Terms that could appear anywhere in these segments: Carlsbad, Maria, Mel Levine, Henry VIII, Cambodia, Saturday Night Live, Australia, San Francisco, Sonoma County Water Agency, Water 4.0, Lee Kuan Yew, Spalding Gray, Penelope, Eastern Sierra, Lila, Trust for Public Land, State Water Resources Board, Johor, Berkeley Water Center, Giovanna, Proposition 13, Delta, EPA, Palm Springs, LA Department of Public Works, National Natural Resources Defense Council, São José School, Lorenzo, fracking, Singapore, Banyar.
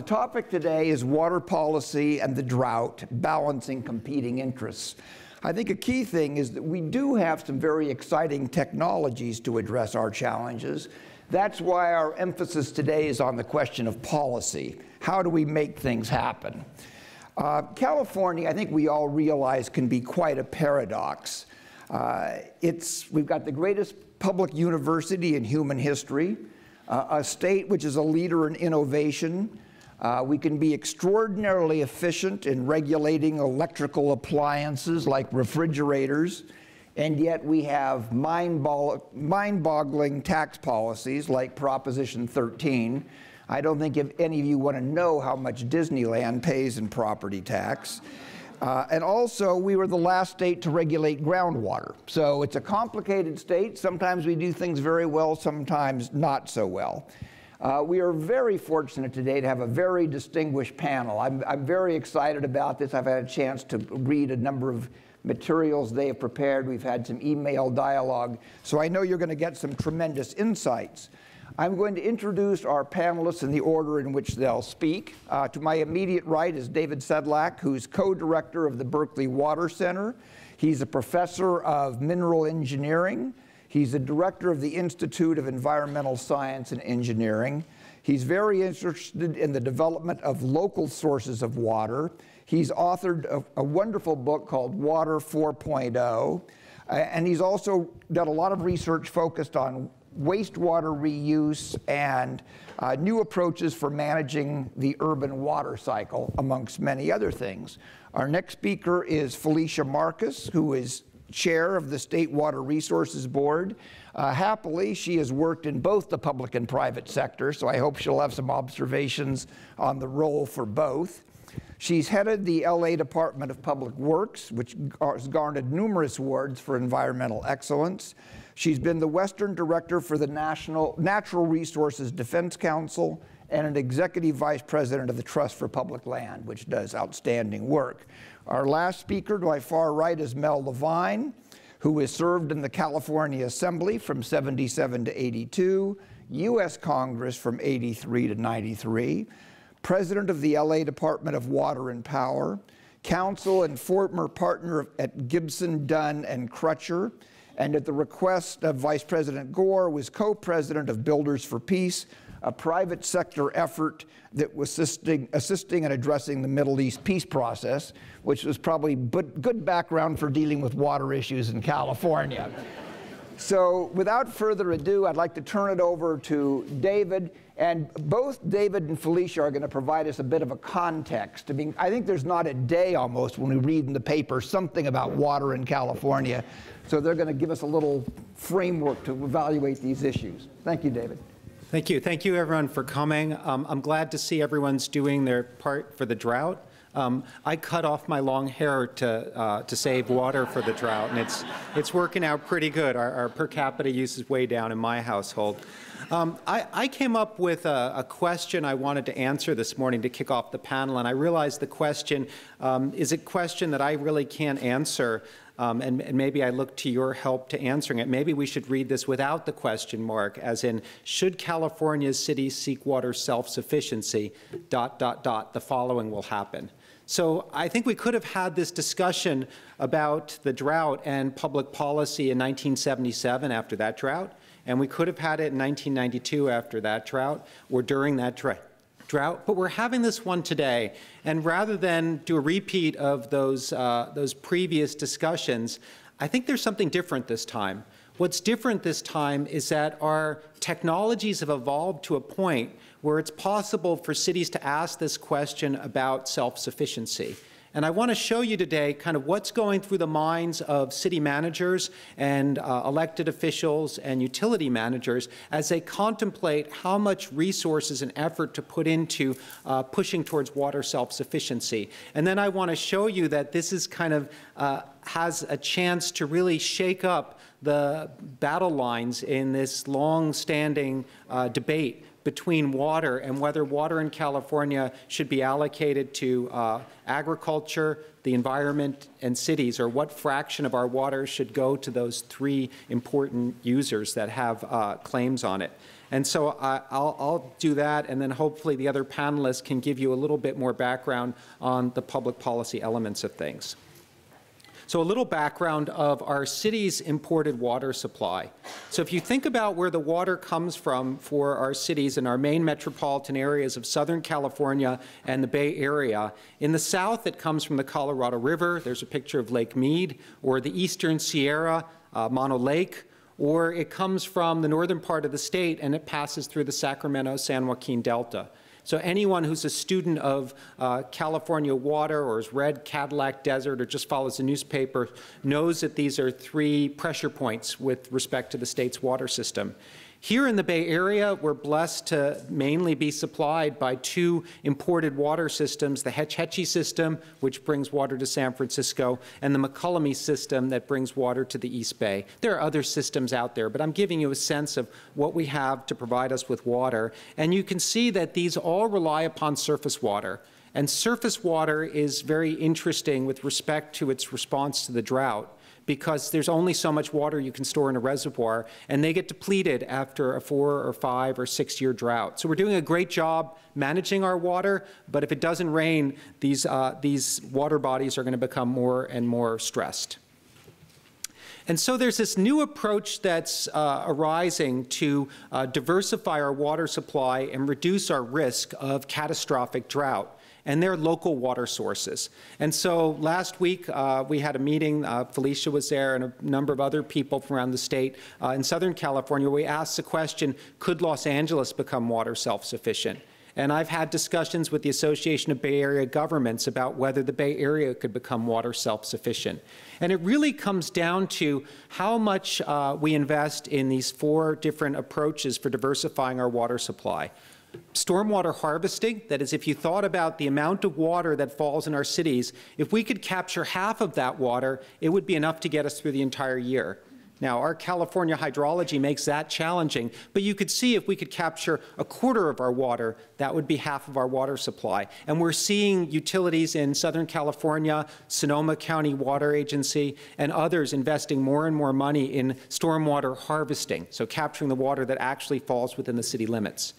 The topic today is water policy and the drought, balancing competing interests. I think a key thing is that we do have some very exciting technologies to address our challenges. That's why our emphasis today is on the question of policy. How do we make things happen? California, I think we all realize, can be quite a paradox. We've got the greatest public university in human history, a state which is a leader in innovation. We can be extraordinarily efficient in regulating electrical appliances like refrigerators, and yet we have mind-boggling tax policies like Proposition 13. I don't think if any of you want to know how much Disneyland pays in property tax. And also, we were the last state to regulate groundwater. So it's a complicated state. Sometimes we do things very well, sometimes not so well. We are very fortunate today to have a very distinguished panel. I'm very excited about this. I've had a chance to read a number of materials they have prepared. We've had some email dialogue. So I know you're going to get some tremendous insights. I'm going to introduce our panelists in the order in which they'll speak. To my immediate right is David Sedlak, who's co-director of the Berkeley Water Center. He's a professor of mineral engineering. He's the director of the Institute of Environmental Science and Engineering. He's very interested in the development of local sources of water. He's authored a wonderful book called Water 4.0, and he's also done a lot of research focused on wastewater reuse and new approaches for managing the urban water cycle, amongst many other things. Our next speaker is Felicia Marcus, who is chair of the State Water Resources Board. Happily, she has worked in both the public and private sector, so I hope she'll have some observations on the role for both. She's headed the LA Department of Public Works, which has garnered numerous awards for environmental excellence. She's been the Western Director for the National Natural Resources Defense Council and an Executive Vice President of the Trust for Public Land, which does outstanding work. Our last speaker to my far right is Mel Levine, who has served in the California Assembly from 77 to 82, U.S. Congress from 83 to 93, President of the LA Department of Water and Power, Counsel and former partner at Gibson, Dunn, and Crutcher, and at the request of Vice President Gore, was co-president of Builders for Peace, a private sector effort that was assisting and addressing the Middle East peace process, which was probably good background for dealing with water issues in California. So without further ado, I'd like to turn it over to David. And both David and Felicia are going to provide us a bit of a context. I mean, I think there's not a day almost when we read in the paper something about water in California. So they're going to give us a little framework to evaluate these issues. Thank you, David. Thank you. Thank you, everyone, for coming. I'm glad to see everyone's doing their part for the drought. I cut off my long hair to save water for the drought, and it's working out pretty good. Our per capita use is way down in my household. I came up with a question I wanted to answer this morning to kick off the panel, and I realized the question is a question that I really can't answer. And maybe I look to your help to answering it. Maybe we should read this without the question mark, as in, should California's cities seek water self-sufficiency, ... the following will happen. So I think we could have had this discussion about the drought and public policy in 1977 after that drought, and we could have had it in 1992 after that drought, or during that drought, but we're having this one today. And rather than do a repeat of those previous discussions, I think there's something different this time. What's different this time is that our technologies have evolved to a point where it's possible for cities to ask this question about self-sufficiency. And I want to show you today kind of what's going through the minds of city managers and elected officials and utility managers as they contemplate how much resources and effort to put into pushing towards water self-sufficiency. And then I want to show you that this is kind of has a chance to really shake up the battle lines in this long-standing debate between water and whether water in California should be allocated to agriculture, the environment, and cities, or what fraction of our water should go to those three important users that have claims on it. And so I'll do that, and then hopefully the other panelists can give you a little bit more background on the public policy elements of things. So a little background of our city's imported water supply. So if you think about where the water comes from for our cities in our main metropolitan areas of Southern California and the Bay Area, in the south it comes from the Colorado River, there's a picture of Lake Mead, or the Eastern Sierra, Mono Lake, or it comes from the northern part of the state and it passes through the Sacramento-San Joaquin Delta. So anyone who's a student of California water or has read Cadillac Desert or just follows the newspaper knows that these are three pressure points with respect to the state's water system. Here in the Bay Area, we're blessed to mainly be supplied by two imported water systems, the Hetch Hetchy system, which brings water to San Francisco, and the McCullamy system that brings water to the East Bay. There are other systems out there, but I'm giving you a sense of what we have to provide us with water. And you can see that these all rely upon surface water. And surface water is very interesting with respect to its response to the drought, because there's only so much water you can store in a reservoir, and they get depleted after a 4 or 5 or 6 year drought. So we're doing a great job managing our water, but if it doesn't rain, these water bodies are going to become more and more stressed. And so there's this new approach that's arising to diversify our water supply and reduce our risk of catastrophic drought. And they're local water sources. And so last week we had a meeting, Felicia was there and a number of other people from around the state in Southern California. We asked the question, could Los Angeles become water self-sufficient? And I've had discussions with the Association of Bay Area Governments about whether the Bay Area could become water self-sufficient. And it really comes down to how much we invest in these four different approaches for diversifying our water supply. Stormwater harvesting, that is, if you thought about the amount of water that falls in our cities, if we could capture half of that water, it would be enough to get us through the entire year. Now, our California hydrology makes that challenging, but you could see if we could capture a quarter of our water, that would be half of our water supply. And we're seeing utilities in Southern California, Sonoma County Water Agency, and others investing more and more money in stormwater harvesting, so capturing the water that actually falls within the city limits.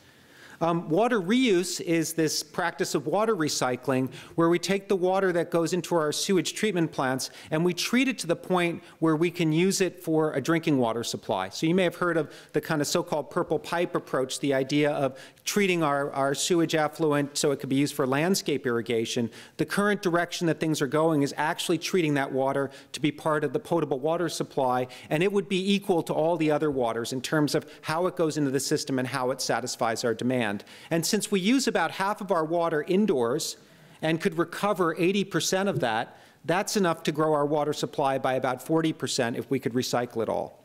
Water reuse is this practice of water recycling where we take the water that goes into our sewage treatment plants and we treat it to the point where we can use it for a drinking water supply. So you may have heard of the kind of so-called purple pipe approach, the idea of treating our sewage effluent so it could be used for landscape irrigation. The current direction that things are going is actually treating that water to be part of the potable water supply, and it would be equal to all the other waters in terms of how it goes into the system and how it satisfies our demand. And since we use about half of our water indoors and could recover 80% of that, that's enough to grow our water supply by about 40% if we could recycle it all.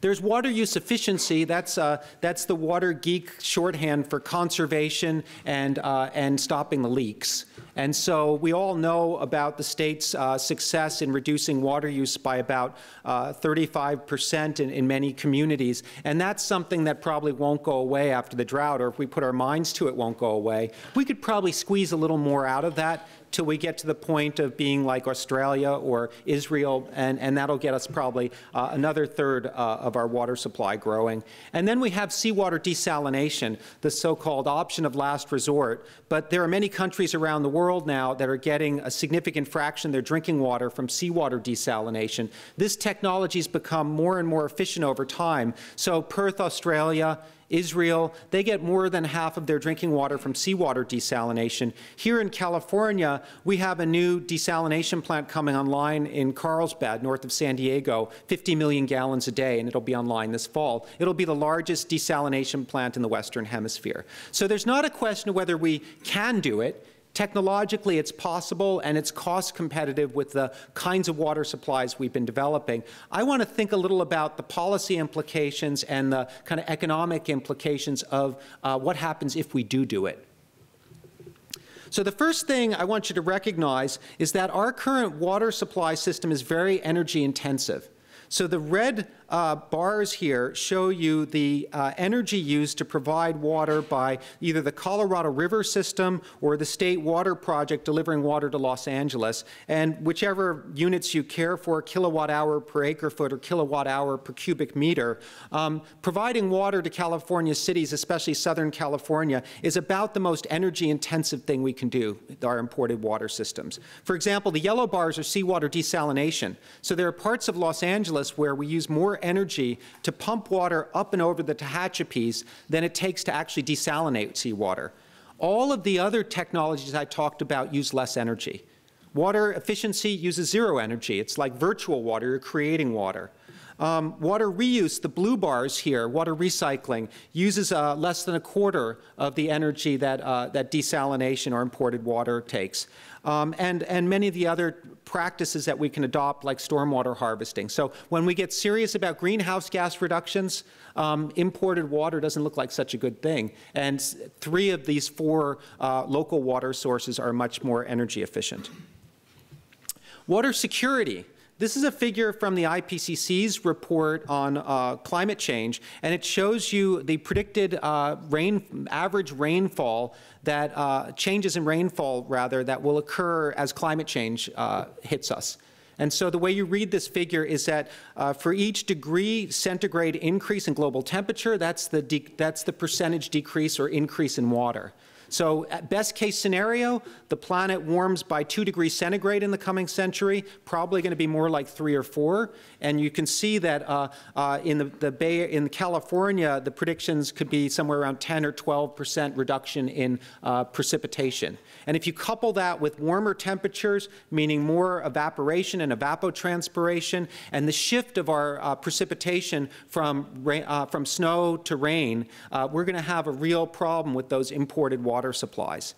There's water use efficiency. That's the water geek shorthand for conservation and stopping the leaks. And so we all know about the state's success in reducing water use by about 35% in many communities. And that's something that probably won't go away after the drought, or if we put our minds to it, won't go away. We could probably squeeze a little more out of that till we get to the point of being like Australia or Israel, and that'll get us probably another third of our water supply growing. And then we have seawater desalination, the so-called option of last resort. But there are many countries around the world now that are getting a significant fraction of their drinking water from seawater desalination. This technology's become more and more efficient over time. So Perth, Australia, Israel, they get more than half of their drinking water from seawater desalination. Here in California, we have a new desalination plant coming online in Carlsbad, north of San Diego, 50 million gallons a day, and it'll be online this fall. It'll be the largest desalination plant in the Western Hemisphere. So there's not a question of whether we can do it. Technologically, it's possible, and it's cost competitive with the kinds of water supplies we've been developing. I want to think a little about the policy implications and the kind of economic implications of what happens if we do it. So the first thing I want you to recognize is that our current water supply system is very energy intensive. So the red bars here show you the energy used to provide water by either the Colorado River system or the State Water Project delivering water to Los Angeles. And whichever units you care for, kilowatt hour per acre foot or kilowatt hour per cubic meter, providing water to California cities, especially Southern California, is about the most energy intensive thing we can do with our imported water systems. For example, the yellow bars are seawater desalination. So there are parts of Los Angeles where we use more energy to pump water up and over the Tehachapis than it takes to actually desalinate seawater. All of the other technologies I talked about use less energy. Water efficiency uses zero energy. It's like virtual water, you're creating water. Water reuse, the blue bars here, water recycling, uses less than a quarter of the energy that, that desalination or imported water takes. And many of the other practices that we can adopt, like stormwater harvesting. So when we get serious about greenhouse gas reductions, imported water doesn't look like such a good thing. And three of these four local water sources are much more energy efficient. Water security. This is a figure from the IPCC's report on climate change, and it shows you the predicted average rainfall that changes in rainfall, rather, that will occur as climate change hits us. And so the way you read this figure is that for each degree centigrade increase in global temperature, that's the percentage decrease or increase in water. So at best case scenario, the planet warms by 2 degrees centigrade in the coming century, probably going to be more like 3 or 4. And you can see that in California, the predictions could be somewhere around 10 or 12% reduction in precipitation. And if you couple that with warmer temperatures, meaning more evaporation and evapotranspiration, and the shift of our precipitation from snow to rain, we're going to have a real problem with those imported water supplies.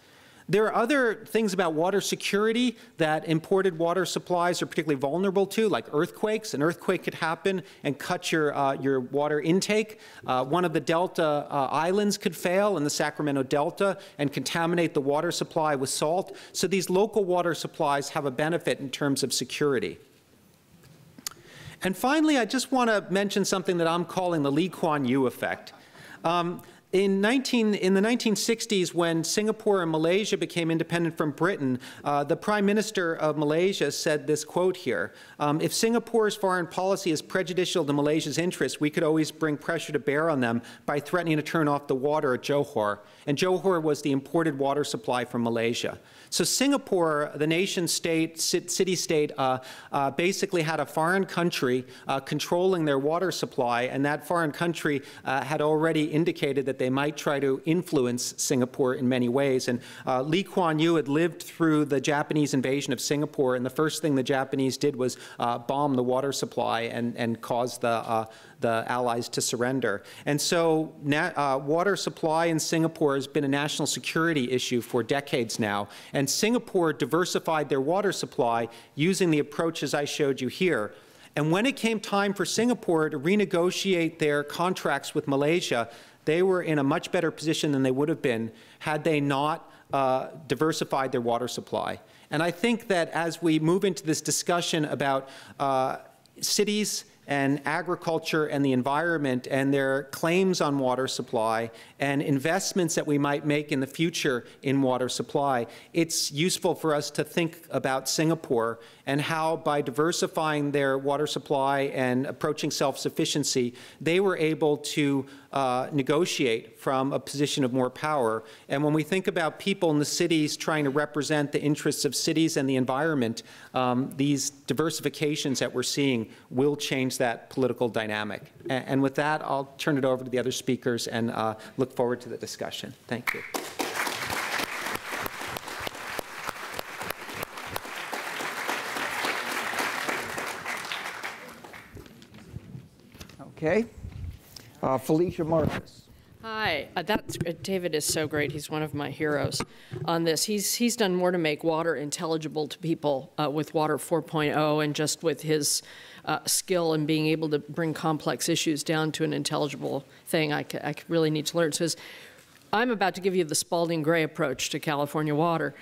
There are other things about water security that imported water supplies are particularly vulnerable to, like earthquakes. An earthquake could happen and cut your water intake. One of the Delta islands could fail in the Sacramento Delta and contaminate the water supply with salt. So these local water supplies have a benefit in terms of security. And finally, I just want to mention something that I'm calling the Lee Kuan Yew effect. In the 1960s, when Singapore and Malaysia became independent from Britain, the Prime Minister of Malaysia said this quote here, if Singapore's foreign policy is prejudicial to Malaysia's interests, we could always bring pressure to bear on them by threatening to turn off the water at Johor. And Johor was the imported water supply from Malaysia. So Singapore, the nation-state, city-state, basically had a foreign country controlling their water supply, and that foreign country had already indicated that they might try to influence Singapore in many ways. And Lee Kuan Yew had lived through the Japanese invasion of Singapore, and the first thing the Japanese did was bomb the water supply and cause the Allies to surrender. And so water supply in Singapore has been a national security issue for decades now. And Singapore diversified their water supply using the approaches I showed you here. And when it came time for Singapore to renegotiate their contracts with Malaysia, they were in a much better position than they would have been had they not diversified their water supply. And I think that as we move into this discussion about cities and agriculture and the environment and their claims on water supply and investments that we might make in the future in water supply, it's useful for us to think about Singapore and how by diversifying their water supply and approaching self-sufficiency, they were able to negotiate from a position of more power. And when we think about people in the cities trying to represent the interests of cities and the environment, these diversifications that we're seeing will change that political dynamic. And with that, I'll turn it over to the other speakers and look forward to the discussion. Thank you. Okay. Felicia Marcus. Hi. David is so great. He's one of my heroes on this. He's done more to make water intelligible to people with Water 4.0 and just with his skill in being able to bring complex issues down to an intelligible thing. I really need to learn. So his I'm about to give you the Spalding Gray approach to California water,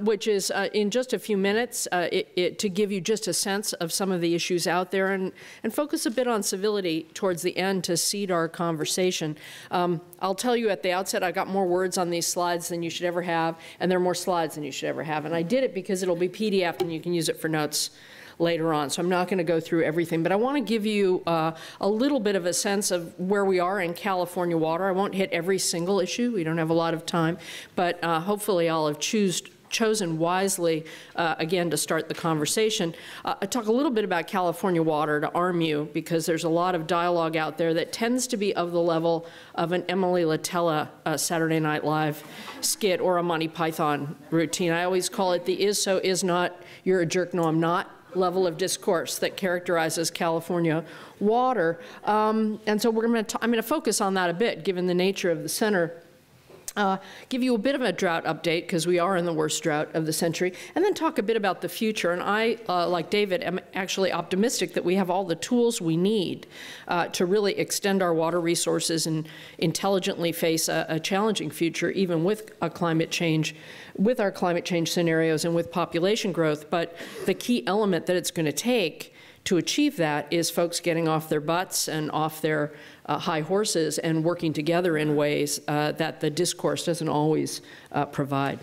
which is in just a few minutes to give you just a sense of some of the issues out there and focus a bit on civility towards the end to seed our conversation. I'll tell you at the outset, I got more words on these slides than you should ever have, and there are more slides than you should ever have. And I did it because it'll be PDF'd and you can use it for notes later on. So I'm not going to go through everything, but I want to give you a little bit of a sense of where we are in California water. I won't hit every single issue. We don't have a lot of time, but hopefully I'll have chosen wisely, again, to start the conversation. I talk a little bit about California water to arm you, because there's a lot of dialogue out there that tends to be of the level of an Emily Latella Saturday Night Live skit or a Monty Python routine. I always call it the is so, is not, you're a jerk, no I'm not level of discourse that characterizes California water. And so we're I'm going to focus on that a bit, given the nature of the center. Give you a bit of a drought update, because we are in the worst drought of the century, and then talk a bit about the future. And I, like David, am actually optimistic that we have all the tools we need to really extend our water resources and intelligently face a challenging future, even with a climate change, with our climate change scenarios and with population growth. But the key element that it's going to take to achieve that is folks getting off their butts and off their high horses and working together in ways that the discourse doesn't always provide.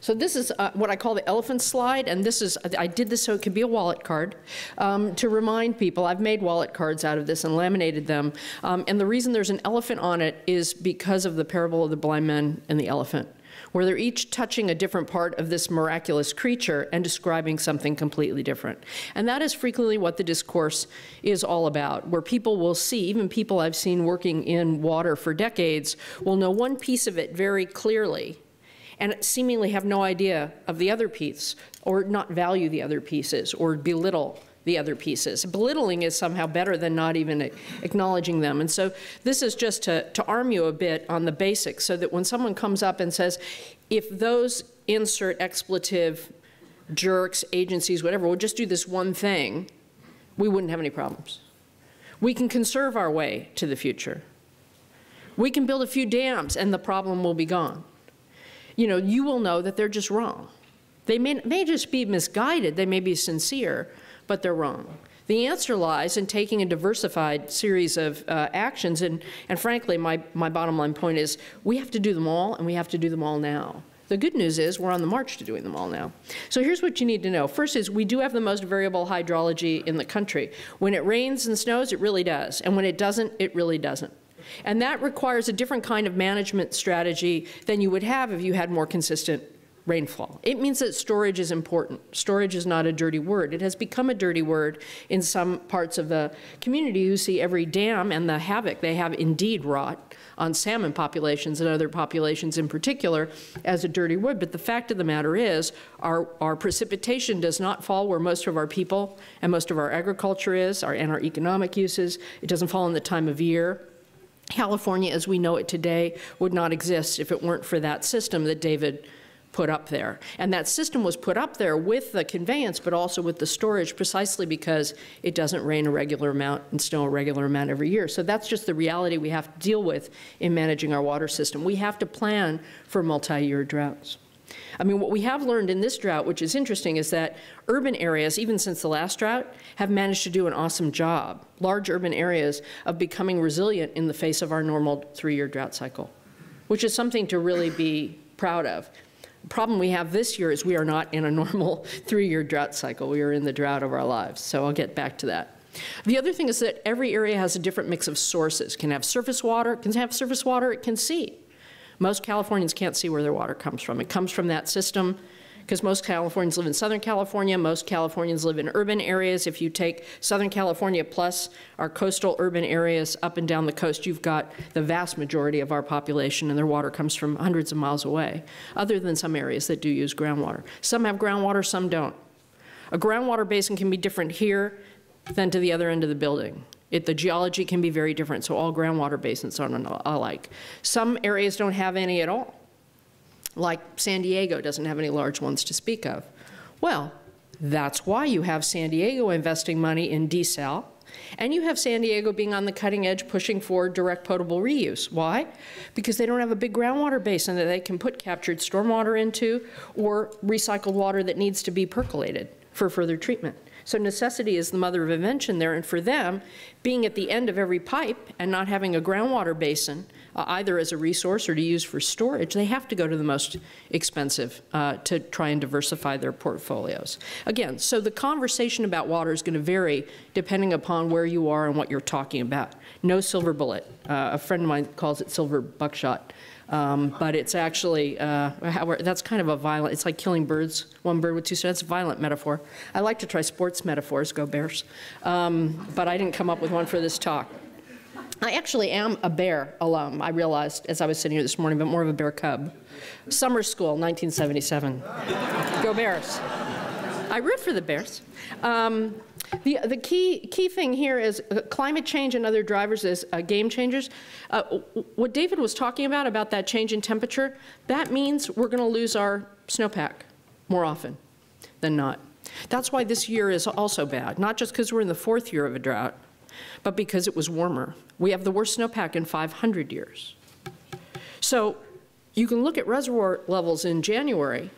So this is what I call the elephant slide, and this is, I did this so it could be a wallet card to remind people. I've made wallet cards out of this and laminated them, and the reason there's an elephant on it is because of the parable of the blind men and the elephant, where they're each touching a different part of this miraculous creature and describing something completely different. And that is frequently what the discourse is all about, where people will see, even people I've seen working in water for decades, will know one piece of it very clearly and seemingly have no idea of the other piece, or not value the other pieces, or belittle the other pieces. Belittling is somehow better than not even acknowledging them. And so this is just to arm you a bit on the basics, so that when someone comes up and says, if those insert expletive, jerks, agencies, whatever, we'll just do this one thing, we wouldn't have any problems. We can conserve our way to the future. We can build a few dams and the problem will be gone. You know, you will know that they're just wrong. They may just be misguided, they may be sincere, but they're wrong. The answer lies in taking a diversified series of actions, and frankly, my bottom line point is we have to do them all, and we have to do them all now. The good news is we're on the march to doing them all now. So here's what you need to know. First is we do have the most variable hydrology in the country. When it rains and snows, it really does, and when it doesn't, it really doesn't. And that requires a different kind of management strategy than you would have if you had more consistent rainfall. It means that storage is important. Storage is not a dirty word. It has become a dirty word in some parts of the community who see every dam and the havoc they have indeed wrought on salmon populations and other populations in particular as a dirty word. But the fact of the matter is our precipitation does not fall where most of our people and most of our agriculture is and our economic uses. It doesn't fall in the time of year. California as we know it today would not exist if it weren't for that system that David put up there. And that system was put up there with the conveyance, but also with the storage, precisely because it doesn't rain a regular amount and snow a regular amount every year. So that's just the reality we have to deal with in managing our water system. We have to plan for multi-year droughts. I mean, what we have learned in this drought, which is interesting, is that urban areas, even since the last drought, have managed to do an awesome job, large urban areas, of becoming resilient in the face of our normal three-year drought cycle, which is something to really be proud of. The problem we have this year is we are not in a normal three-year drought cycle. We are in the drought of our lives, so I'll get back to that. The other thing is that every area has a different mix of sources. It can have surface water, it can have surface water, it can see. Most Californians can't see where their water comes from. It comes from that system, because most Californians live in Southern California, most Californians live in urban areas. If you take Southern California plus our coastal urban areas up and down the coast, you've got the vast majority of our population, and their water comes from hundreds of miles away, other than some areas that do use groundwater. Some have groundwater, some don't. A groundwater basin can be different here than to the other end of the building. The geology can be very different, so all groundwater basins aren't alike. Some areas don't have any at all, like San Diego doesn't have any large ones to speak of. Well, that's why you have San Diego investing money in desal, And you have San Diego being on the cutting edge, pushing for direct potable reuse. Why? Because they don't have a big groundwater basin that they can put captured stormwater into or recycled water that needs to be percolated for further treatment. So necessity is the mother of invention there, and for them, being at the end of every pipe and not having a groundwater basin, either as a resource or to use for storage, they have to go to the most expensive to try and diversify their portfolios. Again, so the conversation about water is going to vary depending upon where you are and what you're talking about. No silver bullet. A friend of mine calls it silver buckshot. But it's actually, that's kind of a violent, it's like killing birds, one bird with two stones. It's a violent metaphor. I like to try sports metaphors, go Bears. But I didn't come up with one for this talk. I actually am a bear alum, I realized as I was sitting here this morning, but more of a bear cub. Summer school, 1977. Go Bears. I root for the Bears. The key thing here is climate change and other drivers as game changers. What David was talking about that change in temperature, that means we're going to lose our snowpack more often than not. That's why this year is also bad, not just because we're in the fourth year of a drought, but because it was warmer. We have the worst snowpack in 500 years. So you can look at reservoir levels in January.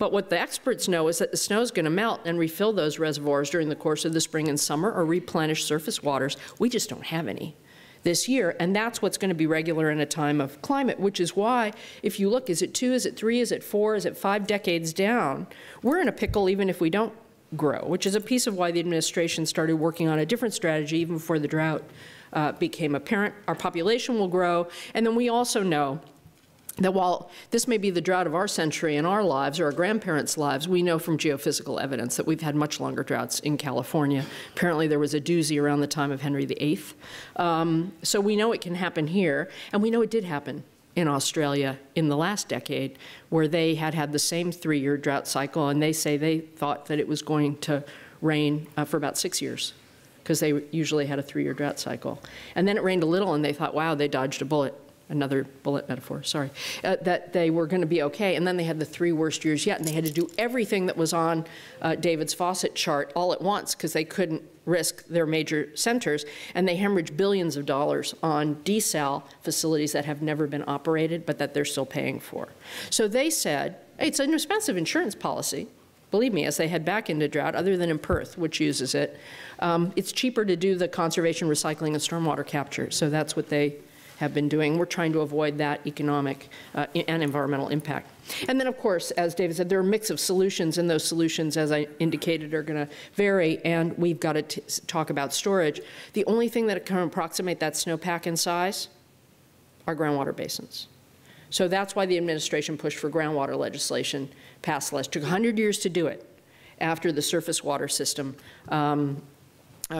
But what the experts know is that the snow is going to melt and refill those reservoirs during the course of the spring and summer or replenish surface waters. We just don't have any this year, and that's what's going to be regular in a time of climate, which is why, if you look, is it 2, is it 3, is it 4, is it 5 decades down, we're in a pickle even if we don't grow, which is a piece of why the administration started working on a different strategy even before the drought became apparent. Our population will grow, and then we also know that while this may be the drought of our century in our lives or our grandparents' lives, we know from geophysical evidence that we've had much longer droughts in California. Apparently there was a doozy around the time of Henry VIII. So we know it can happen here, and we know it did happen in Australia in the last decade, where they had the same 3-year drought cycle, and they say they thought that it was going to rain for about 6 years, because they usually had a 3-year drought cycle. And then it rained a little, and they thought, wow, they dodged a bullet. Another bullet metaphor, sorry, that they were going to be okay. And then they had the 3 worst years yet, and they had to do everything that was on David's faucet chart all at once because they couldn't risk their major centers. And they hemorrhaged billions of dollars on desal facilities that have never been operated, but that they're still paying for. So they said, hey, it's an expensive insurance policy. Believe me, as they head back into drought, other than in Perth, which uses it, it's cheaper to do the conservation, recycling, and stormwater capture. So that's what they have been doing. We're trying to avoid that economic and environmental impact. And then, of course, as David said, there are a mix of solutions, and those solutions, as I indicated, are going to vary, and we've got to talk about storage. The only thing that can approximate that snowpack in size are groundwater basins. So that's why the administration pushed for groundwater legislation passed last year. Took 100 years to do it after the surface water system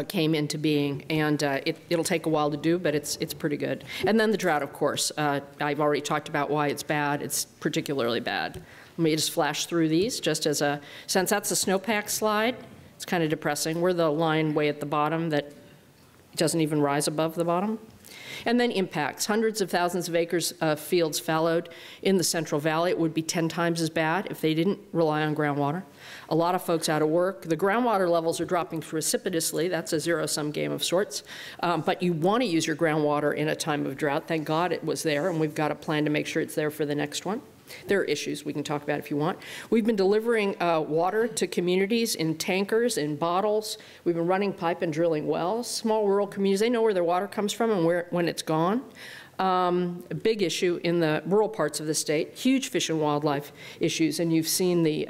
came into being, and it'll take a while to do, but it's pretty good. And then the drought, of course. I've already talked about why it's bad. It's particularly bad. Let me just flash through these, just as a sense. That's the snowpack slide. It's kind of depressing. We're the line way at the bottom that doesn't even rise above the bottom. And then impacts. Hundreds of thousands of acres of fields fallowed in the Central Valley. It would be 10 times as bad if they didn't rely on groundwater. A lot of folks out of work. The groundwater levels are dropping precipitously. That's a zero-sum game of sorts. But you want to use your groundwater in a time of drought. Thank God it was there, and we've got a plan to make sure it's there for the next one. There are issues we can talk about if you want. We've been delivering water to communities in tankers, in bottles. We've been running pipe and drilling wells. Small rural communities, they know where their water comes from and where, when it's gone. A big issue in the rural parts of the state, huge fish and wildlife issues, and you've seen the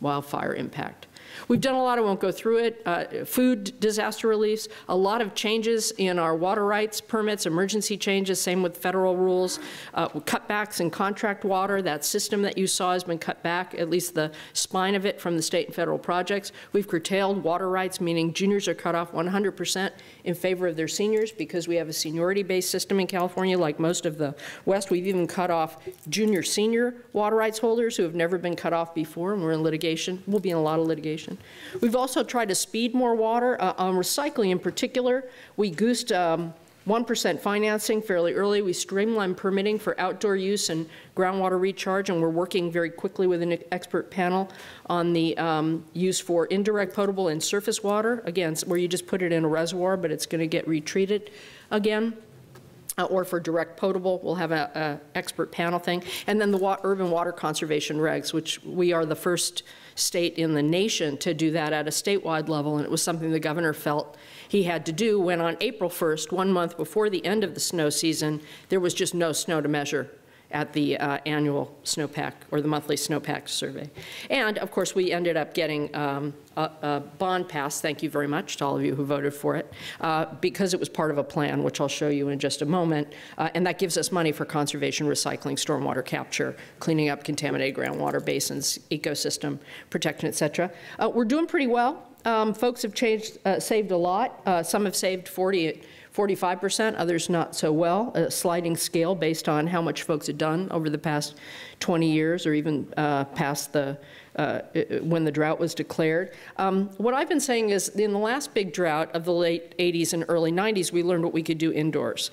wildfire impact. We've done a lot, I won't go through it, food disaster relief, a lot of changes in our water rights permits, emergency changes, same with federal rules, cutbacks in contract water. That system that you saw has been cut back, at least the spine of it, from the state and federal projects. We've curtailed water rights, meaning juniors are cut off 100% in favor of their seniors because we have a seniority-based system in California like most of the West. We've even cut off junior-senior water rights holders who have never been cut off before, and we're in litigation. We'll be in a lot of litigation. We've also tried to speed more water on recycling in particular. We goosed 1% financing fairly early. We streamlined permitting for outdoor use and groundwater recharge, and we're working very quickly with an expert panel on the use for indirect potable and surface water, again, where you just put it in a reservoir, but it's going to get retreated again. Or for direct potable, we'll have an expert panel thing. And then the urban water conservation regs, which we are the first state in the nation to do that at a statewide level, and it was something the governor felt he had to do when on April 1st, 1 month before the end of the snow season, there was just no snow to measure at the annual snowpack or the monthly snowpack survey. And of course, we ended up getting a bond passed, thank you very much to all of you who voted for it, because it was part of a plan, which I'll show you in just a moment. And that gives us money for conservation, recycling, stormwater capture, cleaning up contaminated groundwater basins, ecosystem protection, et cetera. We're doing pretty well. Folks have saved a lot. Some have saved 45%, others not so well, a sliding scale based on how much folks had done over the past 20 years or even past when the drought was declared. What I've been saying is in the last big drought of the late 80s and early 90s, we learned what we could do indoors.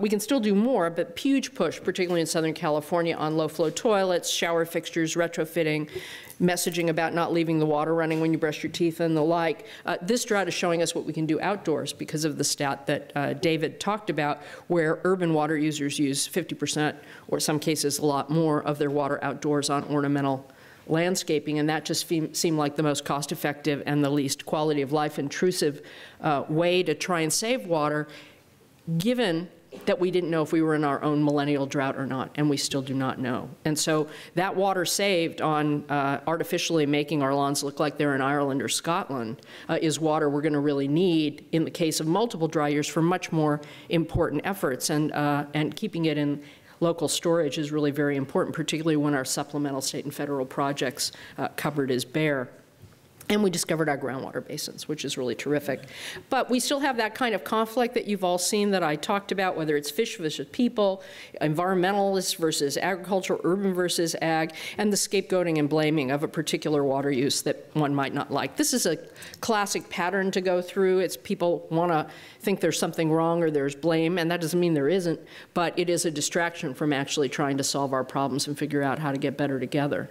We can still do more, but huge push, particularly in Southern California, on low flow toilets, shower fixtures, retrofitting, messaging about not leaving the water running when you brush your teeth and the like. This drought is showing us what we can do outdoors because of the stat that David talked about, where urban water users use 50% or some cases a lot more of their water outdoors on ornamental landscaping, and that just seemed like the most cost-effective and the least quality of life intrusive way to try and save water, given that we didn't know if we were in our own millennial drought or not, and we still do not know. And so that water saved on artificially making our lawns look like they're in Ireland or Scotland is water we're going to really need in the case of multiple dry years for much more important efforts, and keeping it in local storage is really very important, particularly when our supplemental state and federal projects cupboard is bare. And we discovered our groundwater basins, which is really terrific. But we still have that kind of conflict that you've all seen that I talked about, whether it's fish versus people, environmentalists versus agriculture, urban versus ag, and the scapegoating and blaming of a particular water use that one might not like. This is a classic pattern to go through. It's people want to think there's something wrong or there's blame, and that doesn't mean there isn't, but it is a distraction from actually trying to solve our problems and figure out how to get better together.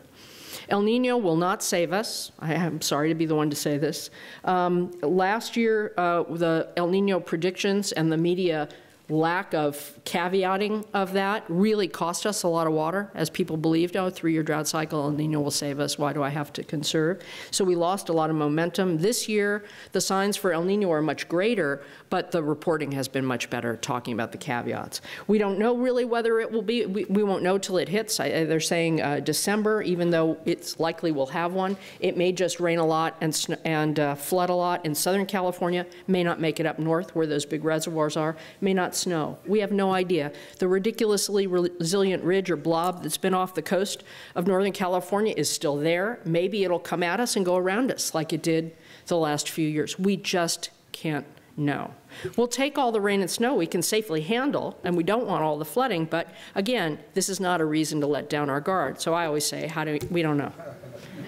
El Niño will not save us. I am sorry to be the one to say this. Last year, the El Niño predictions and the media lack of caveating of that really cost us a lot of water, as people believed, oh, three-year drought cycle, El Niño will save us, why do I have to conserve? So we lost a lot of momentum. This year, the signs for El Niño are much greater, but the reporting has been much better, talking about the caveats. We don't know really whether it will be, we won't know till it hits. They're saying December, even though it's likely we'll have one. It may just rain a lot and flood a lot in Southern California, may not make it up north where those big reservoirs are, may not snow. We have no idea. The ridiculously resilient ridge or blob that's been off the coast of Northern California is still there. Maybe it'll come at us and go around us like it did the last few years. We just can't know. We'll take all the rain and snow we can safely handle, and we don't want all the flooding, but again, this is not a reason to let down our guard. So I always say, we don't know.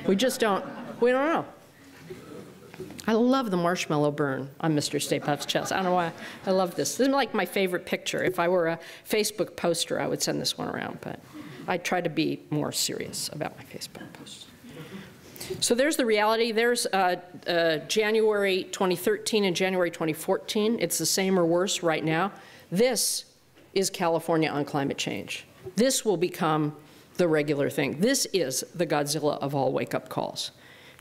We just don't, we don't know. I love the marshmallow burn on Mr. Stape's chest. I don't know why. I love this. This is like my favorite picture. If I were a Facebook poster, I would send this one around, but I try to be more serious about my Facebook posts. So there's the reality. There's January 2013 and January 2014. It's the same or worse right now. This is California on climate change. This will become the regular thing. This is the Godzilla of all wake-up calls,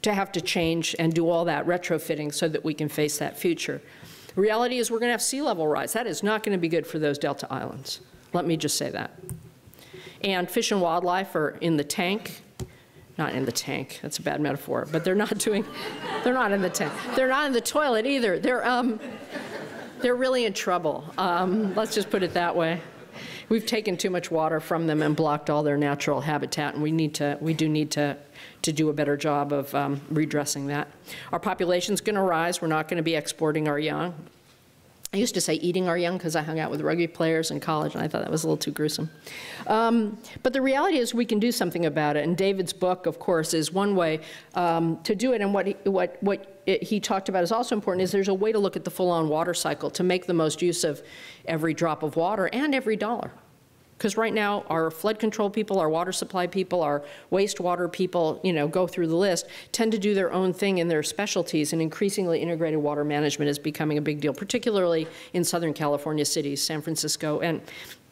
to have to change and do all that retrofitting so that we can face that future. The reality is we're going to have sea level rise. That is not going to be good for those delta islands. Let me just say that. And fish and wildlife are in the tank. Not in the tank, that's a bad metaphor, but they're not doing, they're not in the tank. They're not in the toilet either. They're really in trouble. Let's just put it that way. We've taken too much water from them and blocked all their natural habitat, and we do need to do a better job of redressing that. Our population's going to rise. We're not going to be exporting our young. I used to say eating our young because I hung out with rugby players in college, and I thought that was a little too gruesome. But the reality is we can do something about it, and David's book, of course, is one way to do it, and what he talked about is also important is there's a way to look at the full-on water cycle to make the most use of every drop of water and every dollar. Because right now, our flood control people, our water supply people, our wastewater people, you know, go through the list, tend to do their own thing in their specialties, and increasingly integrated water management is becoming a big deal, particularly in Southern California cities, San Francisco, and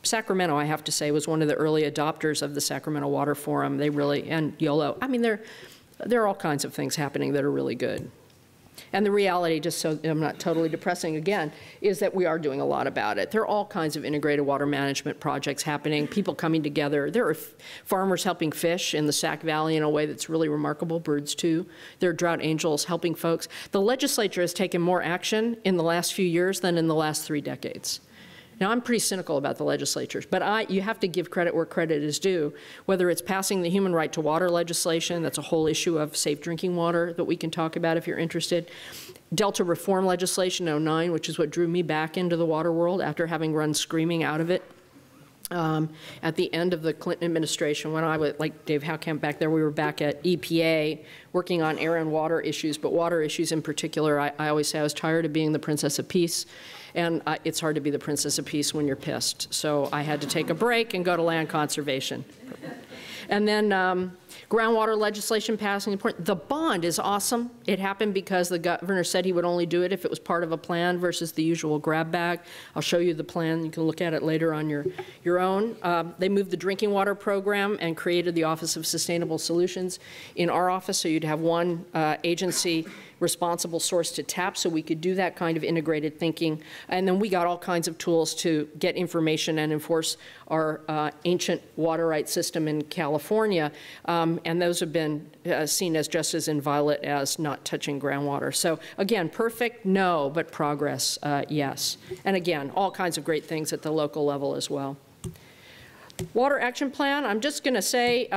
Sacramento, I have to say, was one of the early adopters of the Sacramento Water Forum. They really, and YOLO. I mean, there are all kinds of things happening that are really good. And the reality, just so I'm not totally depressing again, is that we are doing a lot about it. There are all kinds of integrated water management projects happening, people coming together. There are farmers helping fish in the Sac Valley in a way that's really remarkable, birds too. There are drought angels helping folks. The legislature has taken more action in the last few years than in the last 3 decades. Now, I'm pretty cynical about the legislatures, but you have to give credit where credit is due, whether it's passing the human right to water legislation, that's a whole issue of safe drinking water that we can talk about if you're interested, Delta reform legislation in 2009, which is what drew me back into the water world after having run screaming out of it at the end of the Clinton administration when I was, like Dave Howkamp back there, we were back at EPA working on air and water issues, but water issues in particular, I always say I was tired of being the Princess of Peace. And it's hard to be the Princess of Peace when you're pissed. So I had to take a break and go to land conservation. And then groundwater legislation passing important. The bond is awesome. It happened because the governor said he would only do it if it was part of a plan versus the usual grab bag. I'll show you the plan. You can look at it later on your own. They moved the drinking water program and created the Office of Sustainable Solutions in our office. So you'd have one agency responsible source to tap, so we could do that kind of integrated thinking. And then we got all kinds of tools to get information and enforce our ancient water rights system in California. And those have been seen as just as inviolate as not touching groundwater. So again, perfect, no, but progress, yes. And again, all kinds of great things at the local level as well. Water Action Plan, I'm just going to say,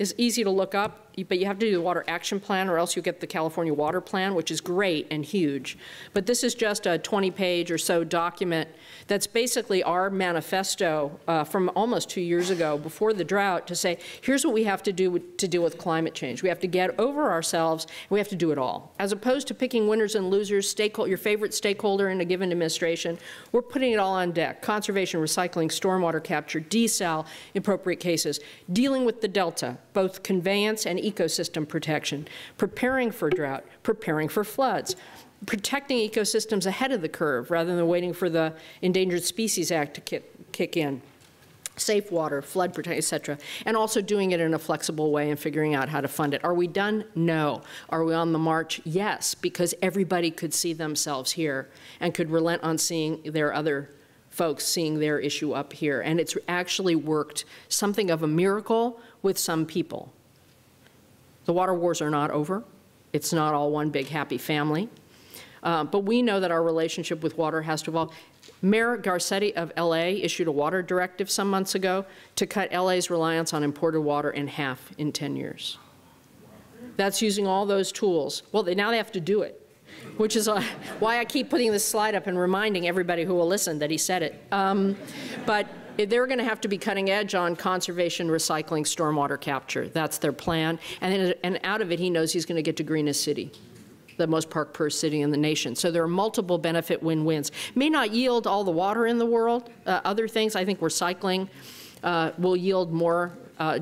is easy to look up, but you have to do the Water Action Plan or else you get the California Water Plan, which is great and huge. But this is just a 20-page or so document that's basically our manifesto from almost 2 years ago before the drought to say, here's what we have to do to deal with climate change. We have to get over ourselves, and we have to do it all. As opposed to picking winners and losers, your favorite stakeholder in a given administration, we're putting it all on deck. Conservation, recycling, stormwater capture, desal, in appropriate cases, dealing with the delta, both conveyance and ecosystem protection, preparing for drought, preparing for floods, protecting ecosystems ahead of the curve rather than waiting for the Endangered Species Act to kick in, safe water, flood protection, et cetera, and also doing it in a flexible way and figuring out how to fund it. Are we done? No. Are we on the march? Yes, because everybody could see themselves here and could relent on seeing their other folks seeing their issue up here. And it's actually worked something of a miracle with some people. The water wars are not over. It's not all one big happy family. But we know that our relationship with water has to evolve. Mayor Garcetti of LA issued a water directive some months ago to cut LA's reliance on imported water in half in 10 years. That's using all those tools. Well, now they have to do it, which is why I keep putting this slide up and reminding everybody who will listen that he said it. But they're going to have to be cutting edge on conservation, recycling, stormwater capture. That's their plan. And out of it, he knows he's going to get to green his city, the most park per city in the nation. So there are multiple benefit win-wins. May not yield all the water in the world. Other things, I think recycling will yield more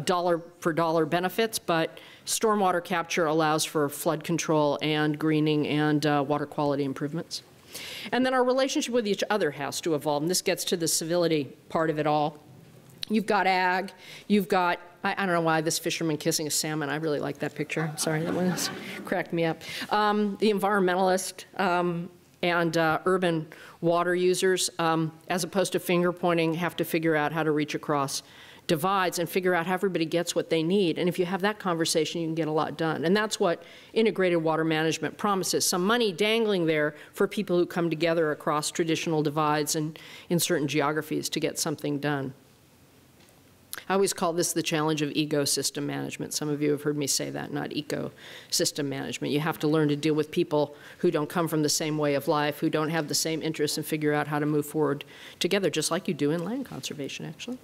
dollar for dollar benefits, but stormwater capture allows for flood control and greening and water quality improvements. And then our relationship with each other has to evolve, and this gets to the civility part of it all. You've got ag, you've got, I don't know why this fisherman kissing a salmon, I really like that picture, sorry, that one cracked me up. The environmentalist and urban water users, as opposed to finger pointing, have to figure out how to reach across divides and figure out how everybody gets what they need. And if you have that conversation, you can get a lot done. And that's what integrated water management promises. Some money dangling there for people who come together across traditional divides and in certain geographies to get something done. I always call this the challenge of ecosystem management. Some of you have heard me say that, not ecosystem management. You have to learn to deal with people who don't come from the same way of life, who don't have the same interests, and figure out how to move forward together, just like you do in land conservation, actually.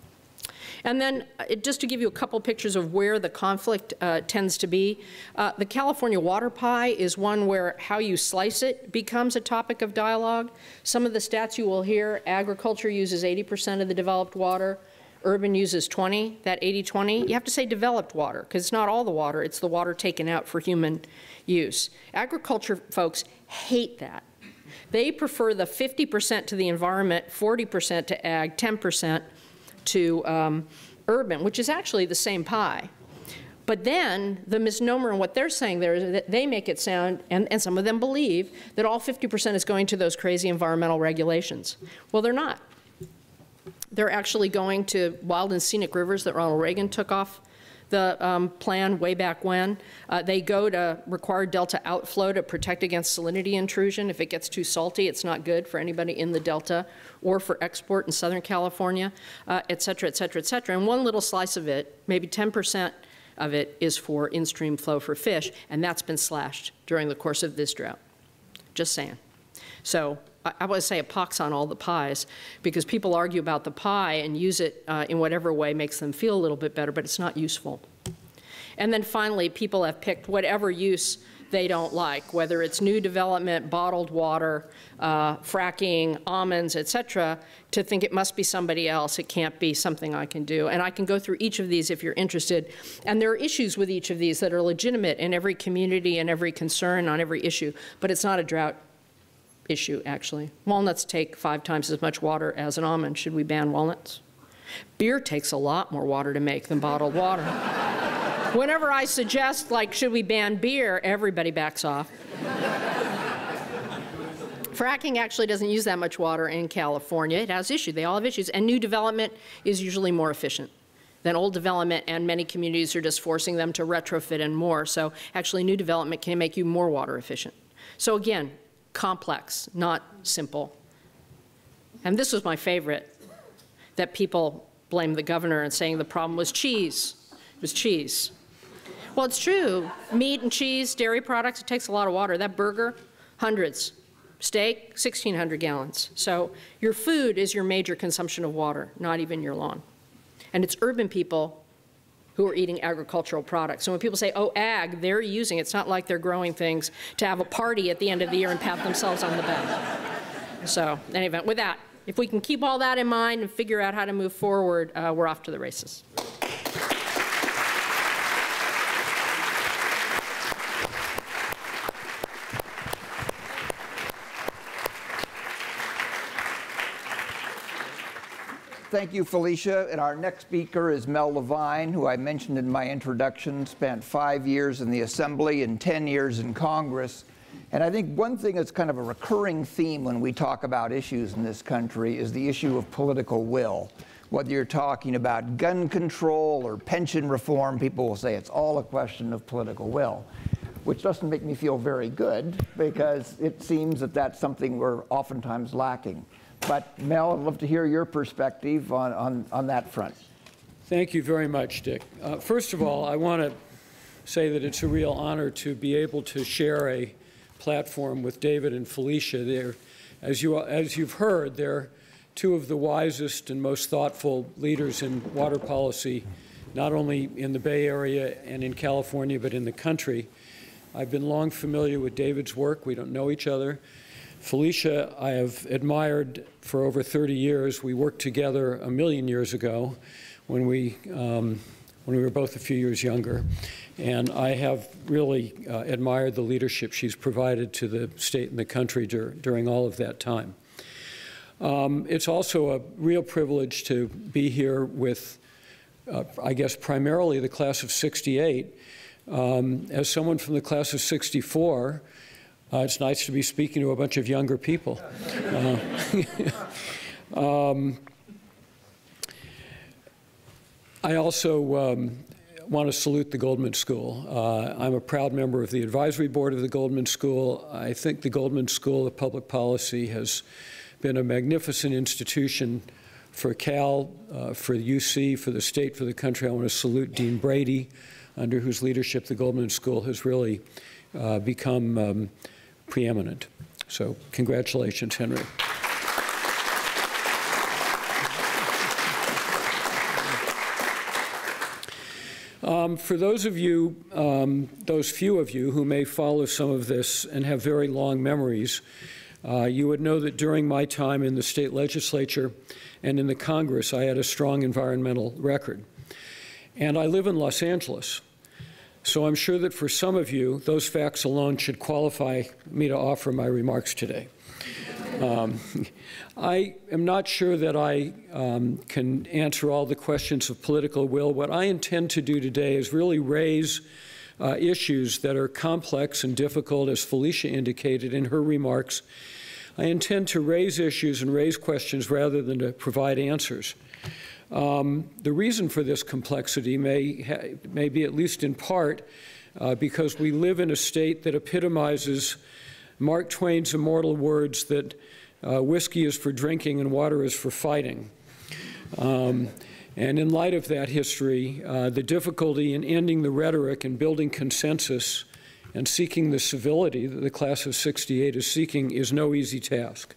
And then just to give you a couple pictures of where the conflict tends to be, the California water pie is one where how you slice it becomes a topic of dialogue. Some of the stats you will hear, agriculture uses 80% of the developed water, urban uses 20, that 80-20. You have to say developed water, because it's not all the water, it's the water taken out for human use. Agriculture folks hate that. They prefer the 50% to the environment, 40% to ag, 10% to urban, which is actually the same pie. But then the misnomer in what they're saying there is that they make it sound, and some of them believe, that all 50% is going to those crazy environmental regulations. Well, they're not. They're actually going to wild and scenic rivers that Ronald Reagan took off the plan way back when. They go to required delta outflow to protect against salinity intrusion. If it gets too salty, it's not good for anybody in the delta or for export in Southern California, et cetera, et cetera, et cetera. And one little slice of it, maybe 10% of it, is for in-stream flow for fish, and that's been slashed during the course of this drought. Just saying. So I would say a pox on all the pies, because people argue about the pie and use it in whatever way makes them feel a little bit better, but it's not useful. And then finally, people have picked whatever use they don't like, whether it's new development, bottled water, fracking, almonds, et cetera, to think it must be somebody else. It can't be something I can do. And I can go through each of these if you're interested. And there are issues with each of these that are legitimate in every community and every concern on every issue, but it's not a drought issue, actually. Walnuts take 5 times as much water as an almond. Should we ban walnuts? Beer takes a lot more water to make than bottled water. Whenever I suggest, like, should we ban beer, everybody backs off. Fracking actually doesn't use that much water in California. It has issues. They all have issues. And new development is usually more efficient than old development, and many communities are just forcing them to retrofit and more. So actually, new development can make you more water efficient. So again, complex, not simple. And this was my favorite, that people blame the governor and saying the problem was cheese. It was cheese. Well, it's true. Meat and cheese, dairy products, it takes a lot of water. That burger, hundreds. Steak, 1,600 gallons. So your food is your major consumption of water, not even your lawn. And it's urban people who are eating agricultural products. So when people say, oh, ag, they're using it. It's not like they're growing things to have a party at the end of the year and pat themselves on the back. So in any event, with that, if we can keep all that in mind and figure out how to move forward, we're off to the races. Thank you, Felicia. And our next speaker is Mel Levine, who I mentioned in my introduction, spent 5 years in the Assembly and 10 years in Congress. And I think one thing that's kind of a recurring theme when we talk about issues in this country is the issue of political will. Whether you're talking about gun control or pension reform, people will say it's all a question of political will, which doesn't make me feel very good, because it seems that that's something we're oftentimes lacking. But Mel, I'd love to hear your perspective on that front. Thank you very much, Dick. First of all, I want to say that it's a real honor to be able to share a platform with David and Felicia. They're, as you've heard, they're two of the wisest and most thoughtful leaders in water policy, not only in the Bay Area and in California, but in the country. I've been long familiar with David's work. We don't know each other. Felicia, I have admired for over 30 years. We worked together 1,000,000 years ago when we were both a few years younger. And I have really admired the leadership she's provided to the state and the country during all of that time. It's also a real privilege to be here with, I guess, primarily the class of '68. As someone from the class of '64, it's nice to be speaking to a bunch of younger people. I also want to salute the Goldman School. I'm a proud member of the advisory board of the Goldman School. I think the Goldman School of Public Policy has been a magnificent institution for Cal, for UC, for the state, for the country. I want to salute Dean Brady, under whose leadership the Goldman School has really become preeminent. So congratulations, Henry. For those of you, those few of you who may follow some of this and have very long memories, you would know that during my time in the state legislature and in the Congress, I had a strong environmental record. And I live in Los Angeles. So I'm sure that for some of you, those facts alone should qualify me to offer my remarks today. I am not sure that I can answer all the questions of political will. What I intend to do today is really raise issues that are complex and difficult, as Felicia indicated in her remarks. I intend to raise issues and raise questions rather than to provide answers. The reason for this complexity may be, at least in part, because we live in a state that epitomizes Mark Twain's immortal words that whiskey is for drinking and water is for fighting. And in light of that history, the difficulty in ending the rhetoric and building consensus and seeking the civility that the class of '68 is seeking is no easy task.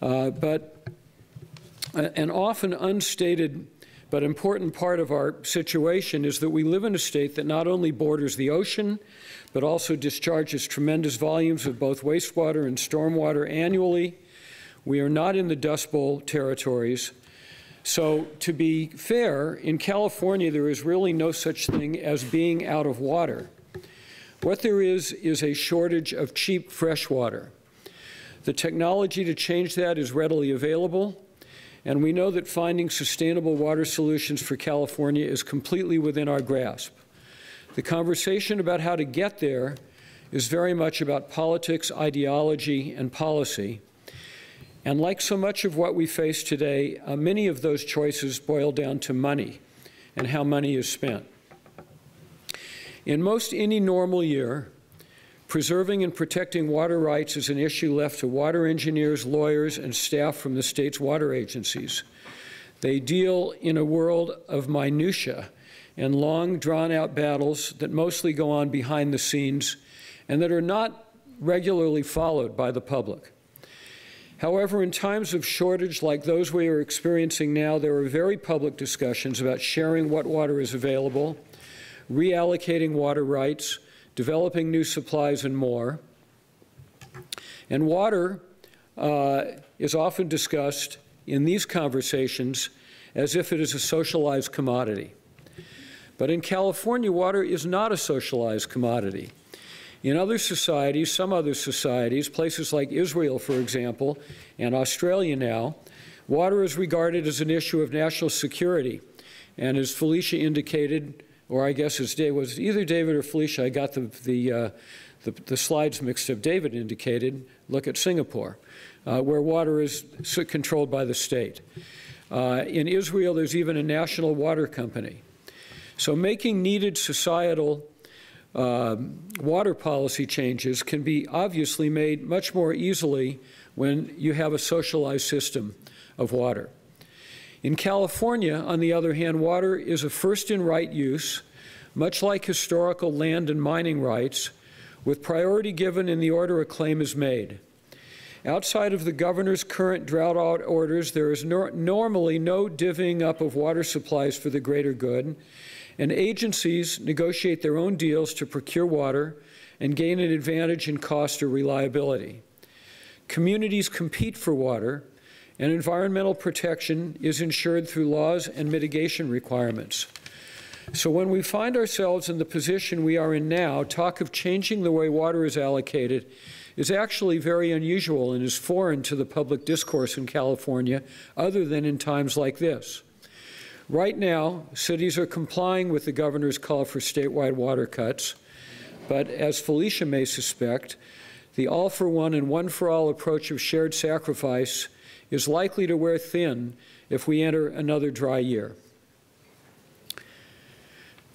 But an often unstated but important part of our situation is that we live in a state that not only borders the ocean, but also discharges tremendous volumes of both wastewater and stormwater annually. We are not in the Dust Bowl territories. So to be fair, in California, there is really no such thing as being out of water. What there is a shortage of cheap fresh water. The technology to change that is readily available. And we know that finding sustainable water solutions for California is completely within our grasp. The conversation about how to get there is very much about politics, ideology, and policy. And like so much of what we face today, many of those choices boil down to money and how money is spent. In most any normal year, preserving and protecting water rights is an issue left to water engineers, lawyers, and staff from the state's water agencies. They deal in a world of minutia and long, drawn-out battles that mostly go on behind the scenes and that are not regularly followed by the public. However, in times of shortage like those we are experiencing now, there are very public discussions about sharing what water is available, reallocating water rights, developing new supplies, and more. And water is often discussed in these conversations as if it is a socialized commodity. But in California, water is not a socialized commodity. In other societies, some other societies, places like Israel, for example, and Australia now, water is regarded as an issue of national security. And as Felicia indicated, or I guess it was either David or Felicia, I got the slides mixed up. David indicated, look at Singapore, where water is controlled by the state. In Israel, there's even a national water company. So making needed societal water policy changes can be obviously made much more easily when you have a socialized system of water. In California, on the other hand, water is a first-in-right use, much like historical land and mining rights, with priority given in the order a claim is made. Outside of the governor's current drought orders, there is normally no divvying up of water supplies for the greater good, and agencies negotiate their own deals to procure water and gain an advantage in cost or reliability. Communities compete for water, and environmental protection is ensured through laws and mitigation requirements. So when we find ourselves in the position we are in now, talk of changing the way water is allocated is actually very unusual and is foreign to the public discourse in California, other than in times like this. Right now, cities are complying with the governor's call for statewide water cuts, but as Felicia may suspect, the all-for-one and one-for-all approach of shared sacrifice is likely to wear thin if we enter another dry year.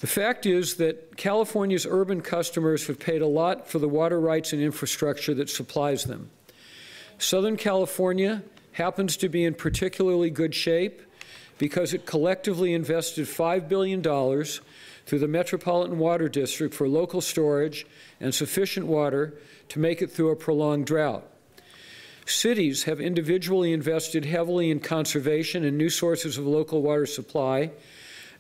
The fact is that California's urban customers have paid a lot for the water rights and infrastructure that supplies them. Southern California happens to be in particularly good shape because it collectively invested $5 billion through the Metropolitan Water District for local storage and sufficient water to make it through a prolonged drought. Cities have individually invested heavily in conservation and new sources of local water supply,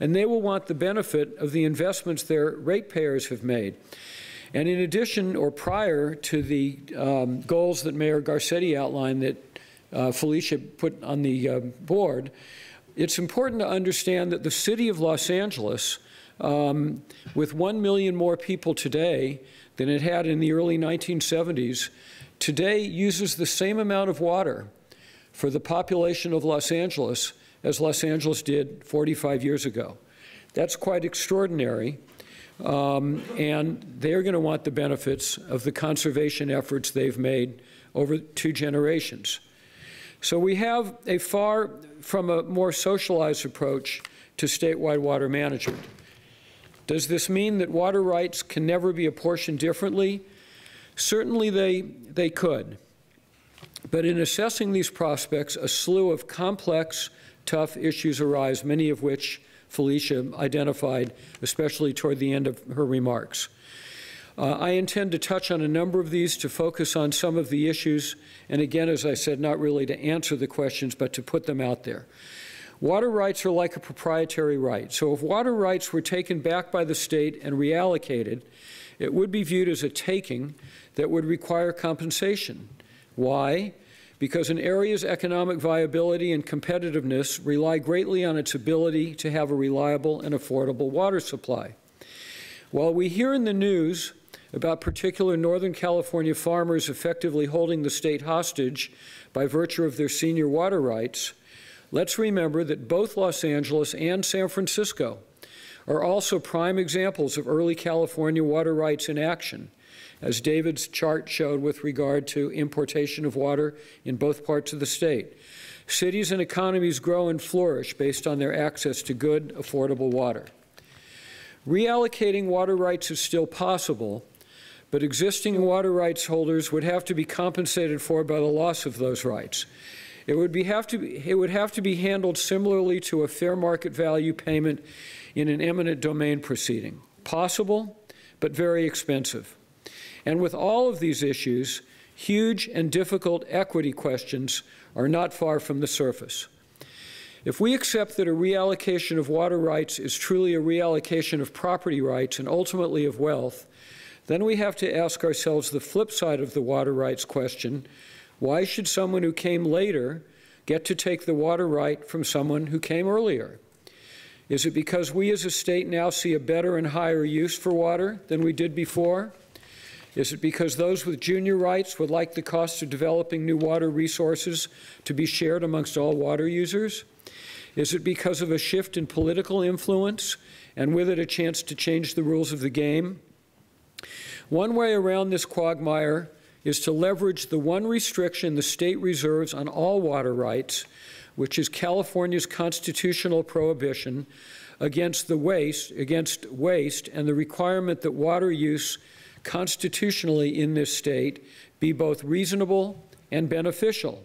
and they will want the benefit of the investments their ratepayers have made. And in addition, or prior to the goals that Mayor Garcetti outlined that Felicia put on the board, it's important to understand that the city of Los Angeles, with 1 million more people today than it had in the early 1970s, today uses the same amount of water for the population of Los Angeles as Los Angeles did 45 years ago. That's quite extraordinary, and they're going to want the benefits of the conservation efforts they've made over 2 generations. So we have a far from a more socialized approach to statewide water management. Does this mean that water rights can never be apportioned differently? Certainly they could. But in assessing these prospects, a slew of complex, tough issues arise, many of which Felicia identified, especially toward the end of her remarks. I intend to touch on a number of these to focus on some of the issues, and again, as I said, not really to answer the questions, but to put them out there. Water rights are like a proprietary right. So if water rights were taken back by the state and reallocated, it would be viewed as a taking that would require compensation. Why? Because an area's economic viability and competitiveness rely greatly on its ability to have a reliable and affordable water supply. While we hear in the news about particular Northern California farmers effectively holding the state hostage by virtue of their senior water rights, let's remember that both Los Angeles and San Francisco are also prime examples of early California water rights in action, as David's chart showed with regard to importation of water in both parts of the state. Cities and economies grow and flourish based on their access to good, affordable water. Reallocating water rights is still possible, but existing water rights holders would have to be compensated for by the loss of those rights. It would have to be handled similarly to a fair market value payment in an eminent domain proceeding. Possible, but very expensive. And with all of these issues, huge and difficult equity questions are not far from the surface. If we accept that a reallocation of water rights is truly a reallocation of property rights and ultimately of wealth, then we have to ask ourselves the flip side of the water rights question. Why should someone who came later get to take the water right from someone who came earlier? Is it because we as a state now see a better and higher use for water than we did before? Is it because those with junior rights would like the cost of developing new water resources to be shared amongst all water users? Is it because of a shift in political influence and with it a chance to change the rules of the game? One way around this quagmire is to leverage the one restriction the state reserves on all water rights, which is California's constitutional prohibition against waste and the requirement that water use constitutionally in this state be both reasonable and beneficial.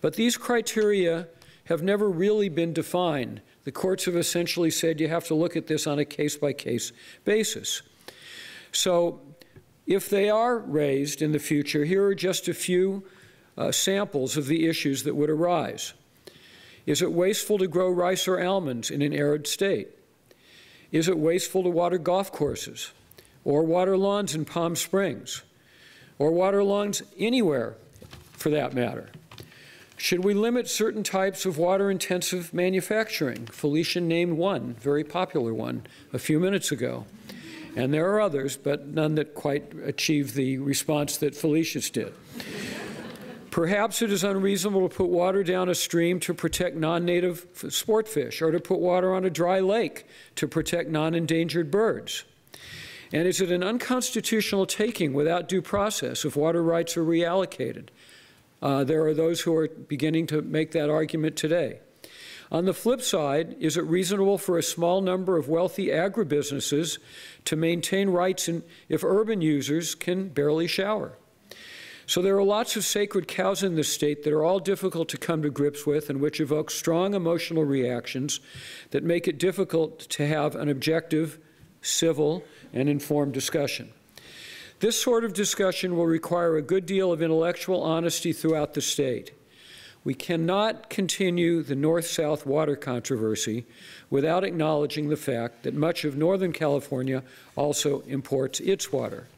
But these criteria have never really been defined. The courts have essentially said you have to look at this on a case-by-case basis. So if they are raised in the future, here are just a few samples of the issues that would arise. Is it wasteful to grow rice or almonds in an arid state? Is it wasteful to water golf courses or water lawns in Palm Springs or water lawns anywhere for that matter? Should we limit certain types of water-intensive manufacturing? Felicia named one, very popular one, a few minutes ago. And there are others, but none that quite achieve the response that Felicia's did. Perhaps it is unreasonable to put water down a stream to protect non-native sport fish or to put water on a dry lake to protect non-endangered birds. And is it an unconstitutional taking without due process if water rights are reallocated? There are those who are beginning to make that argument today. On the flip side, is it reasonable for a small number of wealthy agribusinesses to maintain rights if urban users can barely shower? So there are lots of sacred cows in this state that are all difficult to come to grips with and which evoke strong emotional reactions that make it difficult to have an objective, civil, and informed discussion. This sort of discussion will require a good deal of intellectual honesty throughout the state. We cannot continue the north-south water controversy without acknowledging the fact that much of Northern California also imports its water.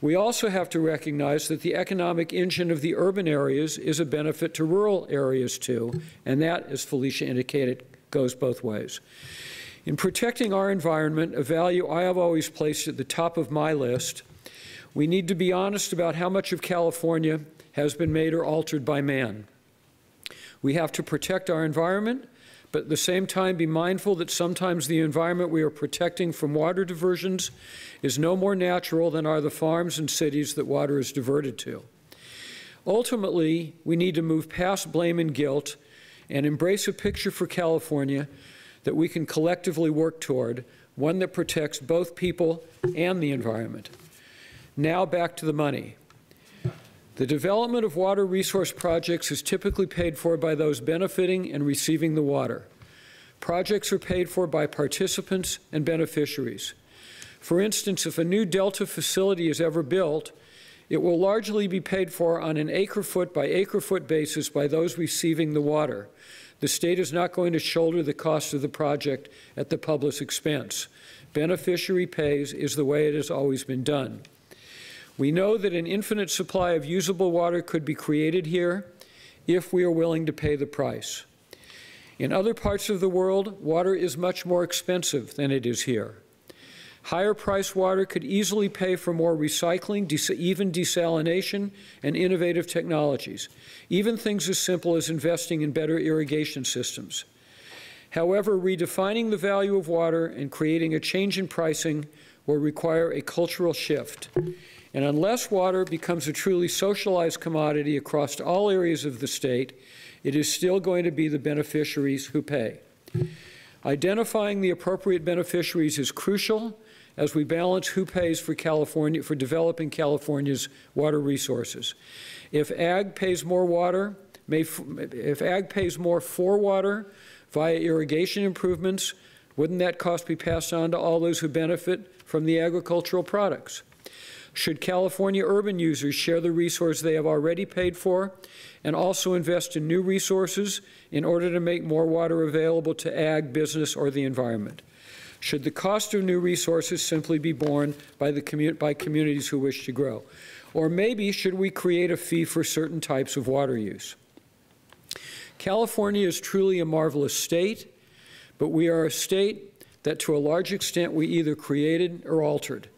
We also have to recognize that the economic engine of the urban areas is a benefit to rural areas too, and that, as Felicia indicated, goes both ways. In protecting our environment, a value I have always placed at the top of my list, we need to be honest about how much of California has been made or altered by man. We have to protect our environment, but at the same time be mindful that sometimes the environment we are protecting from water diversions is no more natural than are the farms and cities that water is diverted to. Ultimately, we need to move past blame and guilt and embrace a picture for California that we can collectively work toward, one that protects both people and the environment. Now back to the money. The development of water resource projects is typically paid for by those benefiting and receiving the water. Projects are paid for by participants and beneficiaries. For instance, if a new Delta facility is ever built, it will largely be paid for on an acre-foot basis by those receiving the water. The state is not going to shoulder the cost of the project at the public's expense. Beneficiary pays is the way it has always been done. We know that an infinite supply of usable water could be created here if we are willing to pay the price. In other parts of the world, water is much more expensive than it is here. Higher priced water could easily pay for more recycling, even desalination, and innovative technologies, even things as simple as investing in better irrigation systems. However, redefining the value of water and creating a change in pricing will require a cultural shift. And unless water becomes a truly socialized commodity across all areas of the state, it is still going to be the beneficiaries who pay. Identifying the appropriate beneficiaries is crucial as we balance who pays for California, for developing California's water resources. If ag pays more water, if ag pays more for water via irrigation improvements, wouldn't that cost be passed on to all those who benefit from the agricultural products? Should California urban users share the resource they have already paid for and also invest in new resources in order to make more water available to ag, business, or the environment? Should the cost of new resources simply be borne by communities who wish to grow? Or maybe should we create a fee for certain types of water use? California is truly a marvelous state, but we are a state that to a large extent we either created or altered.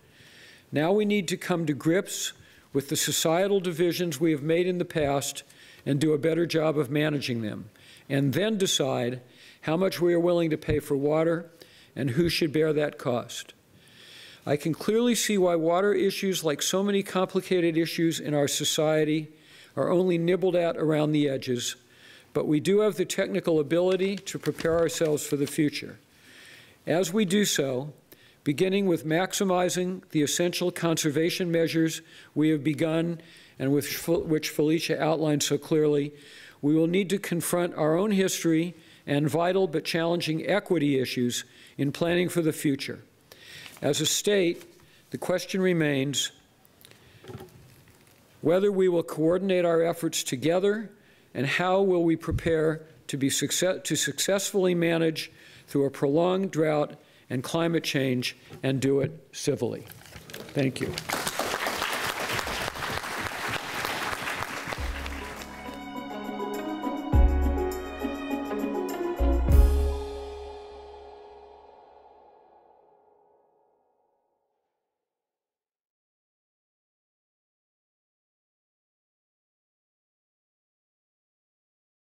Now we need to come to grips with the societal divisions we have made in the past and do a better job of managing them, and then decide how much we are willing to pay for water and who should bear that cost. I can clearly see why water issues, like so many complicated issues in our society, are only nibbled at around the edges, but we do have the technical ability to prepare ourselves for the future. As we do so, beginning with maximizing the essential conservation measures we have begun and which Felicia outlined so clearly, we will need to confront our own history and vital but challenging equity issues in planning for the future. As a state, the question remains whether we will coordinate our efforts together and how will we prepare to successfully manage through a prolonged drought and climate change, and do it civilly. Thank you.